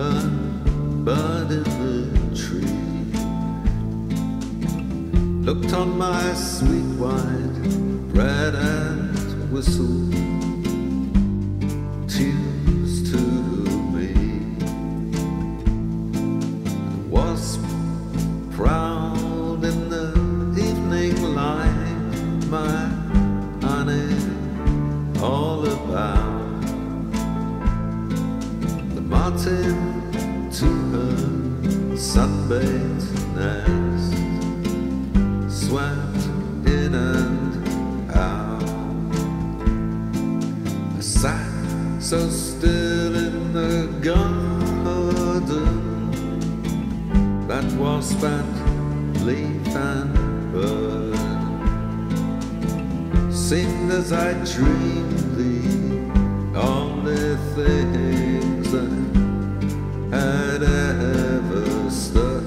the bud of the tree, looked on my sweet wide bread and whistle, tunes to me. The wasp prowled in the evening light, my honey all about. Martin to her sunbathed nest, swept in and out. I sat so still in the garden, that wasp and leaf and bird seemed as I dreamed the only things that had ever stirred.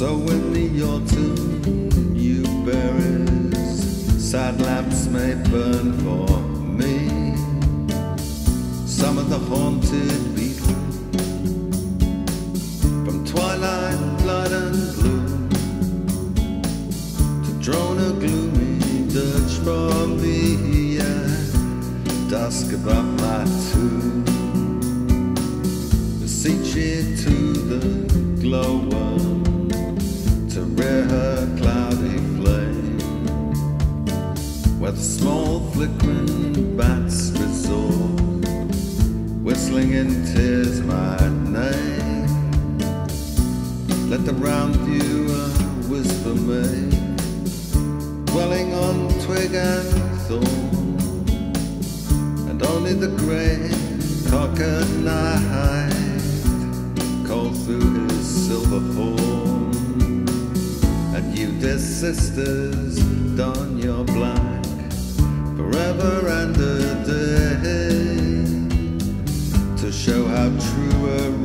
So in the autumn, new berries, sad lamps may burn for me. Some of the haunted beetle, from twilight, light and gloom, to drone a gloomy dirge for me at dusk above my tomb. Beseech it to the glowworm to rear her cloudy flame, where the small flickering bats resort, whistling in tears my name. Let the round viewer whisper me, dwelling on twig and thorn, and only the grey cock at night calls through his silver horn. And you dear sisters, don your black forever and a day, to show how true a